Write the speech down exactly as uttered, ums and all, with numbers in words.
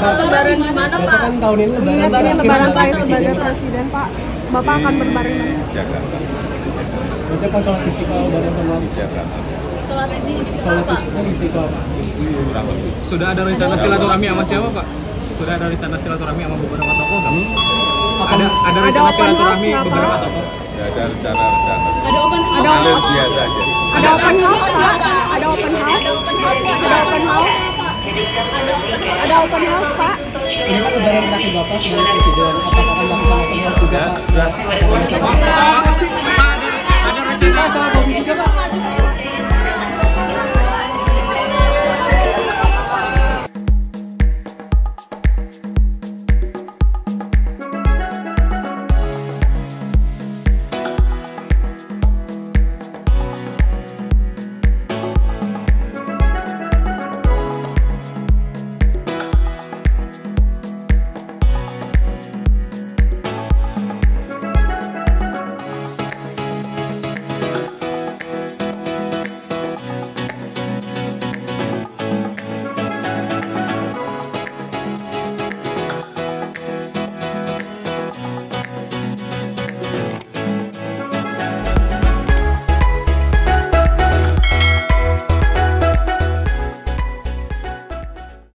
Lebaran di mana, Pak? Tahun ini lebaran Lebaran Presiden, Pak. Bapak akan berbaring di Jakarta. Kita kan sholat istiqlal bareng sama di Jakarta. Sholat di Istiqlal, Pak. Sudah ada rencana silaturahmi sama siapa, Pak? Sudah ada rencana silaturahmi sama beberapa tokoh enggak? Ada ada rencana silaturahmi beberapa tokoh? Sudah ada rencana-rencana. Ada open ada open biasa aja. Ada open house, Pak. Ada open house. Ada open house. Ada open house, Pak. Ini lebaran terakhir Bapak sebagai presiden. Apakah Bapak akan juga? Ada rencana soal bom juga, Pak?